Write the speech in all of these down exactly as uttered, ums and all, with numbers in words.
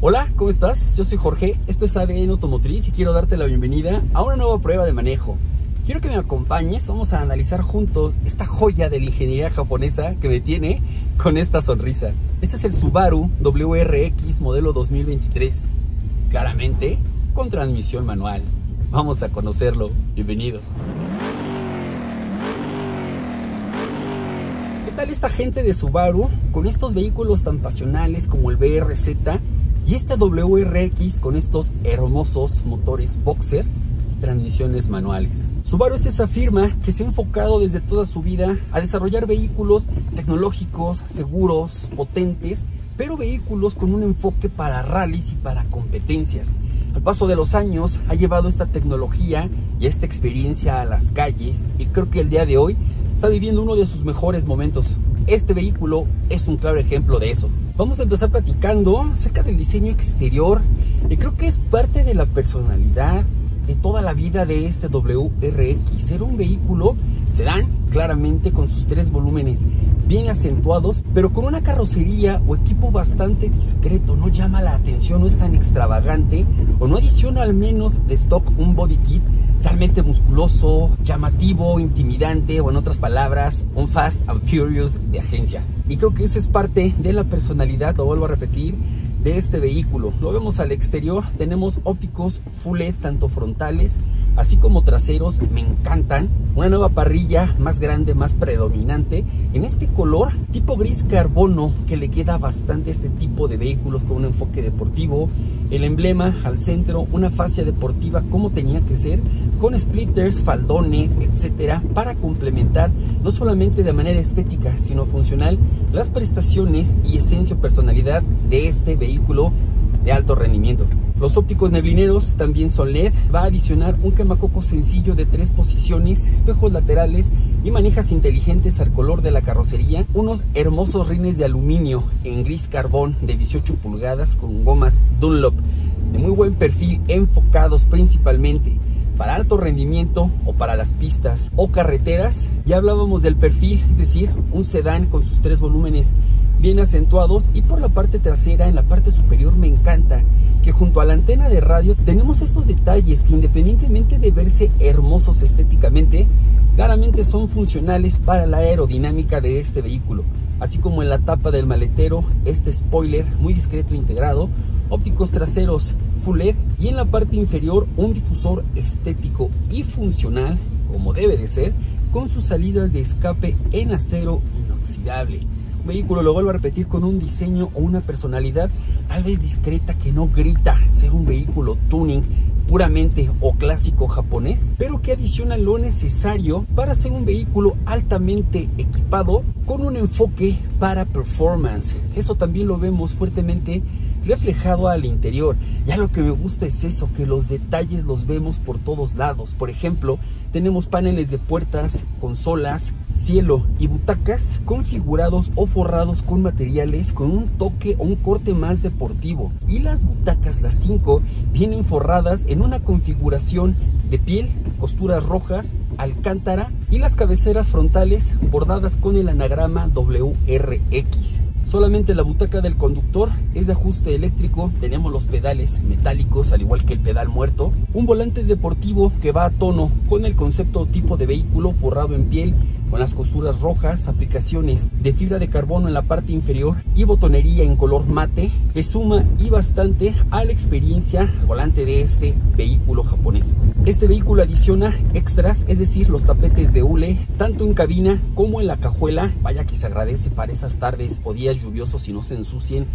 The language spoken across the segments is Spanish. Hola, ¿cómo estás? Yo soy Jorge, esto es A D N Automotriz y quiero darte la bienvenida a una nueva prueba de manejo. Quiero que me acompañes, vamos a analizar juntos esta joya de la ingeniería japonesa que me tiene con esta sonrisa. Este es el Subaru W R X modelo dos mil veintitrés, claramente con transmisión manual. Vamos a conocerlo, bienvenido. ¿Qué tal esta gente de Subaru con estos vehículos tan pasionales como el B R Z? Y este W R X con estos hermosos motores Boxer y transmisiones manuales. Subaru es esa firma que se ha enfocado desde toda su vida a desarrollar vehículos tecnológicos, seguros, potentes, pero vehículos con un enfoque para rallies y para competencias. Al paso de los años ha llevado esta tecnología y esta experiencia a las calles y creo que el día de hoy está viviendo uno de sus mejores momentos. Este vehículo es un claro ejemplo de eso. Vamos a empezar platicando acerca del diseño exterior y creo que es parte de la personalidad de toda la vida de este W R X. Era un vehículo sedán, claramente con sus tres volúmenes bien acentuados, pero con una carrocería o equipo bastante discreto. No llama la atención, no es tan extravagante o no adiciona al menos de stock un body kit realmente musculoso, llamativo, intimidante o en otras palabras, un Fast and Furious de agencia. Y creo que eso es parte de la personalidad, lo vuelvo a repetir, de este vehículo. Lo vemos al exterior, tenemos ópticos full L E D, tanto frontales, así como traseros, me encantan. Una nueva parrilla más grande, más predominante, en este color tipo gris carbono, que le queda bastante a este tipo de vehículos con un enfoque deportivo. El emblema al centro, una fascia deportiva como tenía que ser, con splitters, faldones, etcétera, para complementar no solamente de manera estética, sino funcional, las prestaciones y esencia o personalidad de este vehículo de alto rendimiento. Los ópticos neblineros también son L E D, va a adicionar un quemacoco sencillo de tres posiciones, espejos laterales y manijas inteligentes al color de la carrocería, unos hermosos rines de aluminio en gris carbón de dieciocho pulgadas con gomas Dunlop de muy buen perfil, enfocados principalmente para alto rendimiento o para las pistas o carreteras. Ya hablábamos del perfil, es decir, un sedán con sus tres volúmenes bien acentuados, y por la parte trasera, en la parte superior, me encanta que junto a la antena de radio tenemos estos detalles que, independientemente de verse hermosos estéticamente, claramente son funcionales para la aerodinámica de este vehículo, así como en la tapa del maletero, este spoiler muy discreto integrado, ópticos traseros full L E D y en la parte inferior un difusor estético y funcional, como debe de ser, con sus salidas de escape en acero inoxidable. Vehículo, lo vuelvo a repetir, con un diseño o una personalidad tal vez discreta, que no grita ser un vehículo tuning puramente o clásico japonés, pero que adiciona lo necesario para ser un vehículo altamente equipado con un enfoque para performance. Eso también lo vemos fuertemente reflejado al interior. Ya lo que me gusta es eso, que los detalles los vemos por todos lados. Por ejemplo, tenemos paneles de puertas, consolas, cielo y butacas configurados o forrados con materiales con un toque o un corte más deportivo, y las butacas, las cinco, vienen forradas en una configuración de piel, costuras rojas, alcántara, y las cabeceras frontales bordadas con el anagrama W R X. Solamente la butaca del conductor es de ajuste eléctrico, tenemos los pedales metálicos al igual que el pedal muerto, un volante deportivo que va a tono con el concepto o tipo de vehículo, forrado en piel con las costuras rojas, aplicaciones de fibra de carbono en la parte inferior y botonería en color mate, que suma y bastante a la experiencia volante de este vehículo japonés. Este vehículo adiciona extras, es decir, los tapetes de hule, tanto en cabina como en la cajuela, vaya que se agradece para esas tardes o días lluviosos si no se ensucien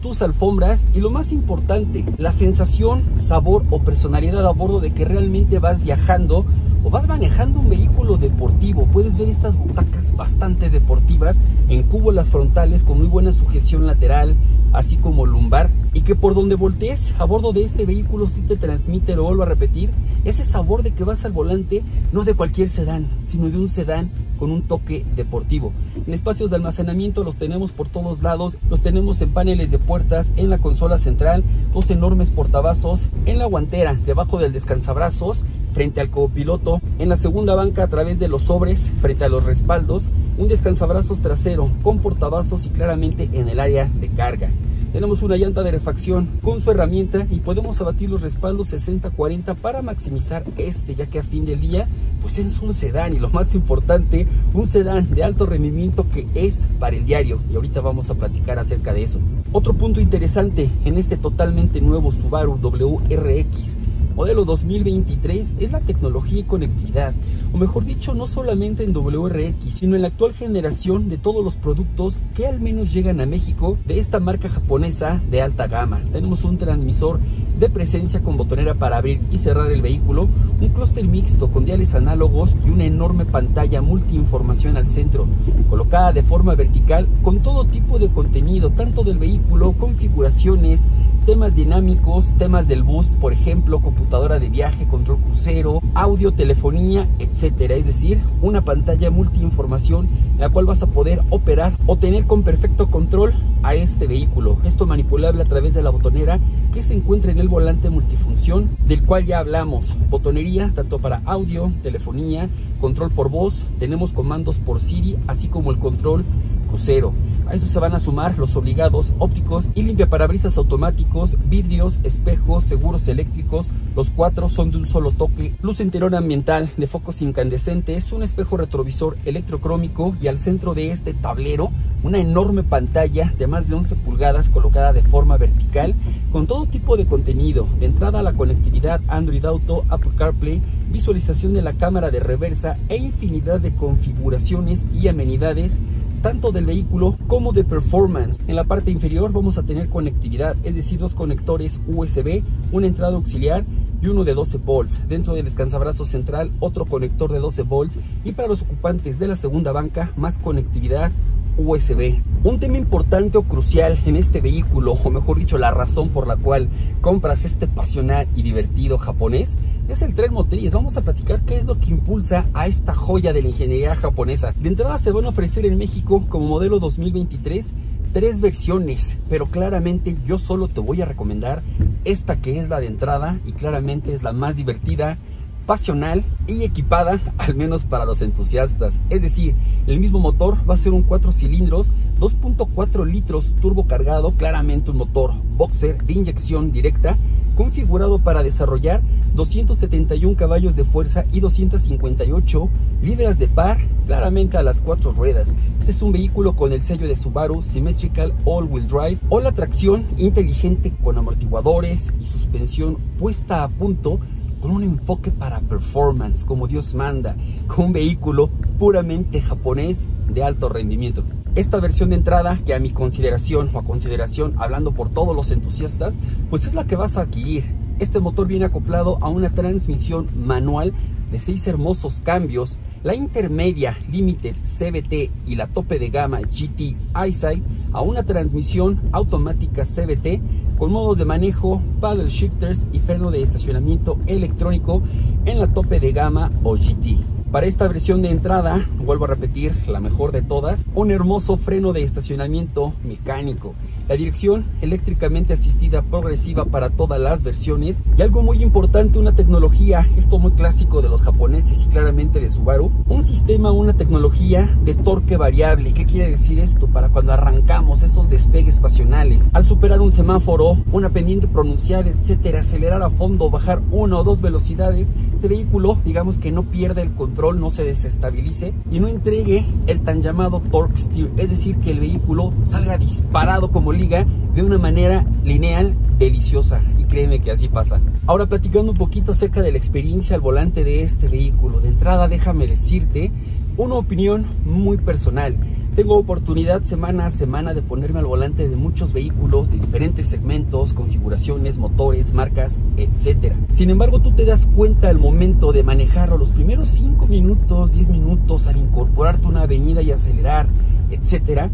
tus alfombras, y lo más importante, la sensación, sabor o personalidad a bordo de que realmente vas viajando o vas manejando un vehículo deportivo. Puedes ver estas butacas bastante deportivas en cúbolas frontales con muy buena sujeción lateral, así como lumbar, y que por donde voltees a bordo de este vehículo sí te transmite, lo vuelvo a repetir, ese sabor de que vas al volante no de cualquier sedán, sino de un sedán con un toque deportivo. En espacios de almacenamiento los tenemos por todos lados, los tenemos en paneles de puertas, en la consola central, dos enormes portavasos, en la guantera, debajo del descansabrazos, frente al copiloto, en la segunda banca a través de los sobres, frente a los respaldos, un descansabrazos trasero con portavasos y claramente en el área de carga. Tenemos una llanta de refacción con su herramienta y podemos abatir los respaldos sesenta cuarenta para maximizar este, ya que a fin del día pues es un sedán, y lo más importante, un sedán de alto rendimiento que es para el diario, y ahorita vamos a platicar acerca de eso. Otro punto interesante en este totalmente nuevo Subaru W R X modelo dos mil veintitrés es la tecnología y conectividad, o mejor dicho, no solamente en W R X, sino en la actual generación de todos los productos que al menos llegan a México de esta marca japonesa de alta gama. Tenemos un transmisor de presencia con botonera para abrir y cerrar el vehículo, un clúster mixto con diales análogos y una enorme pantalla multiinformación al centro, colocada de forma vertical con todo tipo de contenido, tanto del vehículo, configuraciones, temas dinámicos, temas del boost, por ejemplo, computadora de viaje, control crucero, audio, telefonía, etcétera. Es decir, una pantalla multiinformación en la cual vas a poder operar o tener con perfecto control a este vehículo. Esto manipulable a través de la botonera que se encuentra en el volante multifunción, del cual ya hablamos. Botonería tanto para audio, telefonía, control por voz, tenemos comandos por Siri, así como el control crucero. A esto se van a sumar los obligados ópticos y limpiaparabrisas automáticos, vidrios, espejos, seguros eléctricos. Los cuatro son de un solo toque. Luz interior ambiental de focos incandescentes, un espejo retrovisor electrocrómico, y al centro de este tablero una enorme pantalla de más de once pulgadas colocada de forma vertical con todo tipo de contenido. De entrada, la conectividad Android Auto, Apple CarPlay, visualización de la cámara de reversa e infinidad de configuraciones y amenidades tanto del vehículo como de performance. En la parte inferior vamos a tener conectividad, es decir, dos conectores U S B, una entrada auxiliar y uno de doce volts. Dentro del descansabrazos central, otro conector de doce volts, y para los ocupantes de la segunda banca, más conectividad U S B. Un tema importante o crucial en este vehículo, o mejor dicho, la razón por la cual compras este pasional y divertido japonés, es el tren motriz. Vamos a platicar qué es lo que impulsa a esta joya de la ingeniería japonesa. De entrada, se van a ofrecer en México como modelo dos mil veintitrés tres versiones, pero claramente yo solo te voy a recomendar esta, que es la de entrada y claramente es la más divertida, pasional y equipada, al menos para los entusiastas. Es decir, el mismo motor va a ser un cuatro cilindros, dos punto cuatro litros turbocargado, claramente un motor Boxer de inyección directa, configurado para desarrollar doscientos setenta y un caballos de fuerza y doscientas cincuenta y ocho libras de par, claramente a las cuatro ruedas. Este es un vehículo con el sello de Subaru Symmetrical All Wheel Drive, o la tracción inteligente con amortiguadores y suspensión puesta a punto, con un enfoque para performance, como Dios manda, con un vehículo puramente japonés de alto rendimiento. Esta versión de entrada, que a mi consideración, o a consideración, hablando por todos los entusiastas, pues es la que vas a adquirir. Este motor viene acoplado a una transmisión manual de seis hermosos cambios. La intermedia Limited C V T y la tope de gama G T EyeSight a una transmisión automática C V T con modos de manejo, paddle shifters y freno de estacionamiento electrónico en la tope de gama o G T. Para esta versión de entrada, vuelvo a repetir, la mejor de todas, un hermoso freno de estacionamiento mecánico, la dirección eléctricamente asistida progresiva para todas las versiones, y algo muy importante, una tecnología, esto muy clásico de los japoneses y claramente de Subaru, un sistema, una tecnología de torque variable. ¿Qué quiere decir esto? Para cuando arrancamos esos despegues pasionales, al superar un semáforo, una pendiente pronunciada, etcétera, acelerar a fondo, bajar una o dos velocidades, este vehículo, digamos que no pierde el control, no se desestabilice y no entregue el tan llamado torque steer, es decir, que el vehículo salga disparado como liga de una manera lineal deliciosa, y créeme que así pasa. Ahora, platicando un poquito acerca de la experiencia al volante de este vehículo, de entrada déjame decirte una opinión muy personal. Tengo oportunidad semana a semana de ponerme al volante de muchos vehículos de diferentes segmentos, configuraciones, motores, marcas, etcétera. Sin embargo, tú te das cuenta al momento de manejarlo, los primeros cinco minutos, diez minutos, al incorporarte a una avenida y acelerar, etcétera,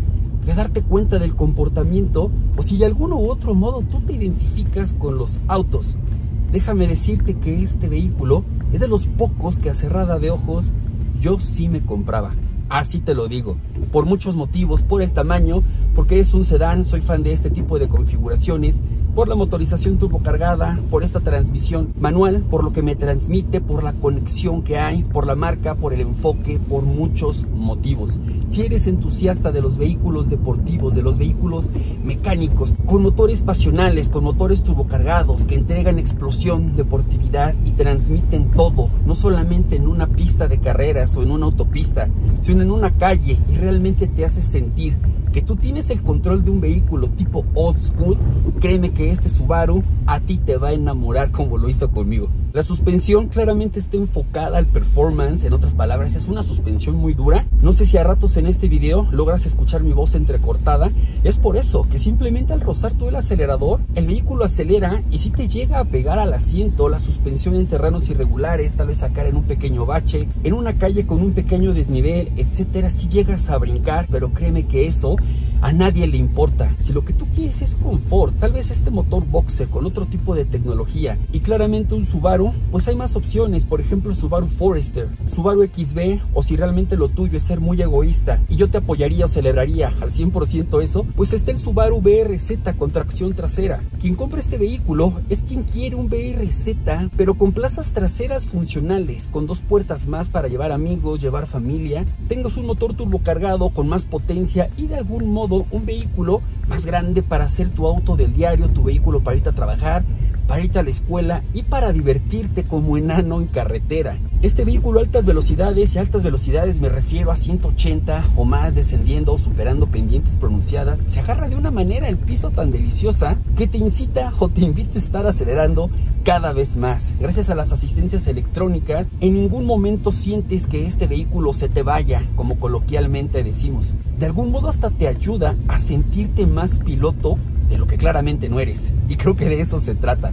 de darte cuenta del comportamiento, o si de alguno u otro modo tú te identificas con los autos. Déjame decirte que este vehículo es de los pocos que a cerrada de ojos yo sí me compraba. Así te lo digo, por muchos motivos, por el tamaño, porque es un sedán, soy fan de este tipo de configuraciones, por la motorización turbocargada, por esta transmisión manual, por lo que me transmite, por la conexión que hay, por la marca, por el enfoque, por muchos motivos. Si eres entusiasta de los vehículos deportivos, de los vehículos mecánicos, con motores pasionales, con motores turbocargados, que entregan explosión, deportividad y transmiten todo, no solamente en una pista de carreras o en una autopista, sino en una calle, y realmente te hace sentir que tú tienes el control de un vehículo tipo old school, créeme que este Subaru a ti te va a enamorar como lo hizo conmigo. La suspensión claramente está enfocada al performance, en otras palabras es una suspensión muy dura. No sé si a ratos en este video logras escuchar mi voz entrecortada, es por eso que simplemente al rozar tú el acelerador, el vehículo acelera y si te llega a pegar al asiento, la suspensión en terrenos irregulares, tal vez sacar en un pequeño bache, en una calle con un pequeño desnivel, etcétera, si llegas a brincar, pero créeme que eso a nadie le importa. Si lo que tú quieres es confort, tal vez este motor Boxer con otro tipo de tecnología y claramente un Subaru, pues hay más opciones, por ejemplo Subaru Forester, Subaru X B, o si realmente lo tuyo es ser muy egoísta y yo te apoyaría o celebraría al cien por ciento eso, pues está el Subaru B R Z con tracción trasera. Quien compra este vehículo es quien quiere un B R Z pero con plazas traseras funcionales, con dos puertas más para llevar amigos, llevar familia, tengas un motor turbocargado con más potencia y de algún modo un vehículo más grande para hacer tu auto del diario, tu vehículo para irte a trabajar, para irte a la escuela y para divertirte como enano en carretera. Este vehículo a altas velocidades, y a altas velocidades me refiero a ciento ochenta o más, descendiendo o superando pendientes pronunciadas, se agarra de una manera el piso tan deliciosa que te incita o te invita a estar acelerando cada vez más. Gracias a las asistencias electrónicas, en ningún momento sientes que este vehículo se te vaya, como coloquialmente decimos. De algún modo hasta te ayuda a sentirte más piloto de lo que claramente no eres, y creo que de eso se trata.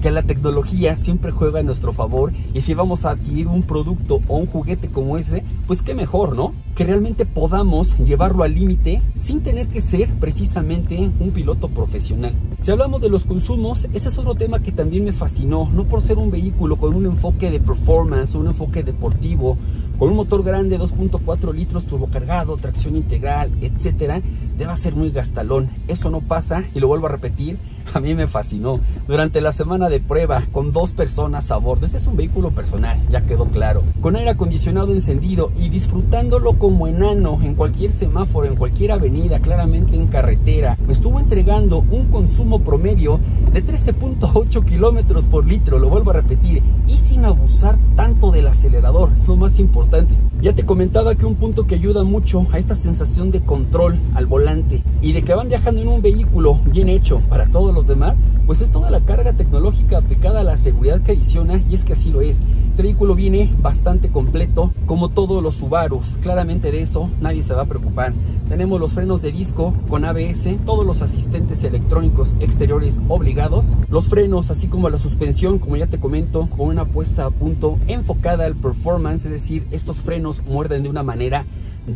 Que la tecnología siempre juega a nuestro favor y si vamos a adquirir un producto o un juguete como ese, pues qué mejor, ¿no? Que realmente podamos llevarlo al límite sin tener que ser precisamente un piloto profesional. Si hablamos de los consumos, ese es otro tema que también me fascinó, no por ser un vehículo con un enfoque de performance, un enfoque deportivo, con un motor grande, dos punto cuatro litros turbocargado, tracción integral, etcétera, deba ser muy gastalón. Eso no pasa y lo vuelvo a repetir, a mí me fascinó. Durante la semana de prueba, con dos personas a bordo, este es un vehículo personal, ya quedó claro. Con aire acondicionado encendido y disfrutándolo como enano en cualquier semáforo, en cualquier avenida, claramente en carretera, me estuvo entregando un consumo promedio de trece punto ocho kilómetros por litro, lo vuelvo a repetir, y sin abusar tanto del acelerador, lo más importante. Ya te comentaba que un punto que ayuda mucho a esta sensación de control al volante y de que van viajando en un vehículo bien hecho para todos los demás, pues es toda la carga tecnológica aplicada a la seguridad que adiciona, y es que así lo es. Este vehículo viene bastante completo, como todos los Subarus, claramente de eso nadie se va a preocupar. Tenemos los frenos de disco con A B S, todos los asistentes electrónicos exteriores obligados, los frenos así como la suspensión, como ya te comento, con una puesta a punto enfocada al performance, es decir, estos frenos muerden de una manera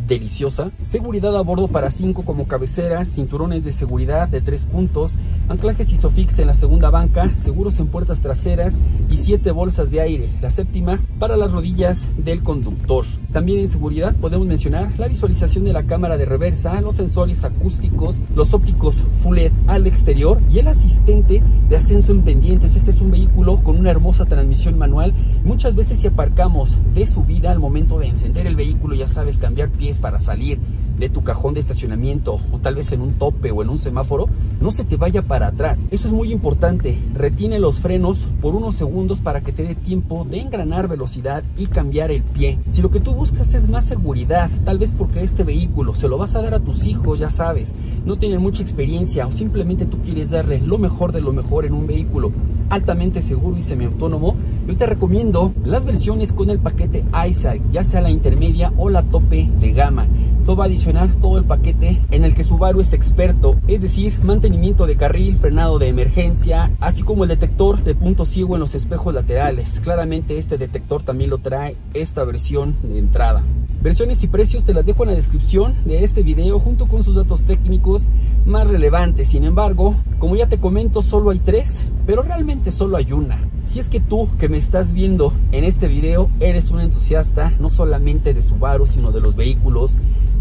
deliciosa. Seguridad a bordo para cinco como cabeceras, cinturones de seguridad de tres puntos, anclajes Isofix en la segunda banca, seguros en puertas traseras y siete bolsas de aire, la séptima para las rodillas del conductor. También en seguridad podemos mencionar la visualización de la cámara de reversa, los sensores acústicos, los ópticos Full L E D al exterior y el asistente de ascenso en pendientes. Este es un vehículo con una hermosa transmisión manual. Muchas veces si aparcamos de subida, al momento de encender el vehículo, ya sabes, cambiar pies para salir de tu cajón de estacionamiento o tal vez en un tope o en un semáforo, no se te vaya para atrás. Eso es muy importante. Retiene los frenos por unos segundos para que te dé tiempo de engranar velocidad y cambiar el pie. Si lo que tú buscas es más seguridad, tal vez porque este vehículo se lo vas a dar a tus hijos, ya sabes, no tienen mucha experiencia o simplemente tú quieres darle lo mejor de lo mejor en un vehículo altamente seguro y semiautónomo, yo te recomiendo las versiones con el paquete EyeSight, ya sea la intermedia o la tope de gama. Esto va a adicionar todo el paquete en el que Subaru es experto, es decir, mantenimiento de carril, frenado de emergencia, así como el detector de punto ciego en los espejos laterales. Claramente este detector también lo trae esta versión de entrada. Versiones y precios te las dejo en la descripción de este video junto con sus datos técnicos más relevantes. Sin embargo, como ya te comento, solo hay tres, pero realmente solo hay una. Si es que tú que me estás viendo en este video eres un entusiasta no solamente de Subaru, sino de los vehículos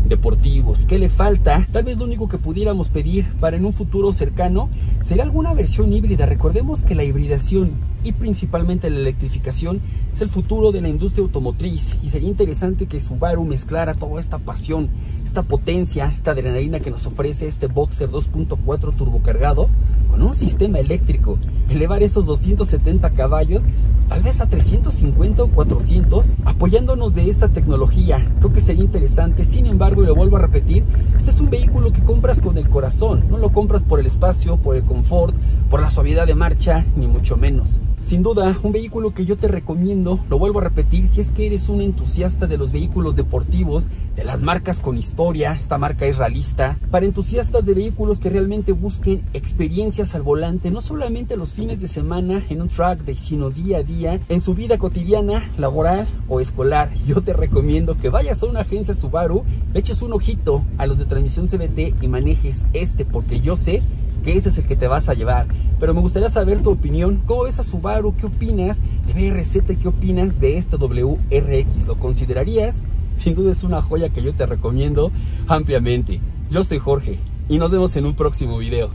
deportivos. ¿Qué le falta? Tal vez lo único que pudiéramos pedir para en un futuro cercano sería alguna versión híbrida. Recordemos que la hibridación y principalmente la electrificación es el futuro de la industria automotriz, y sería interesante que Subaru mezclara toda esta pasión, esta potencia, esta adrenalina que nos ofrece este Boxer dos punto cuatro turbocargado con un sistema eléctrico. Elevar esos doscientos setenta caballos tal vez a trescientos cincuenta o cuatrocientos, apoyándonos de esta tecnología. Creo que sería interesante. Sin embargo, y lo vuelvo a repetir, este es un vehículo que compras con el corazón, no lo compras por el espacio, por el confort, por la suavidad de marcha, ni mucho menos. Sin duda, un vehículo que yo te recomiendo, lo vuelvo a repetir, si es que eres un entusiasta de los vehículos deportivos, de las marcas con historia, esta marca es realista, para entusiastas de vehículos que realmente busquen experiencias al volante, no solamente los fines de semana en un track day, sino día a día, en su vida cotidiana, laboral o escolar. Yo te recomiendo que vayas a una agencia Subaru, le eches un ojito a los de transmisión C V T y manejes este, porque yo sé que ese es el que te vas a llevar. Pero me gustaría saber tu opinión. ¿Cómo ves a Subaru? ¿Qué opinas de B R Z? ¿Qué opinas de este W R X? ¿Lo considerarías? Sin duda es una joya que yo te recomiendo ampliamente. Yo soy Jorge y nos vemos en un próximo video.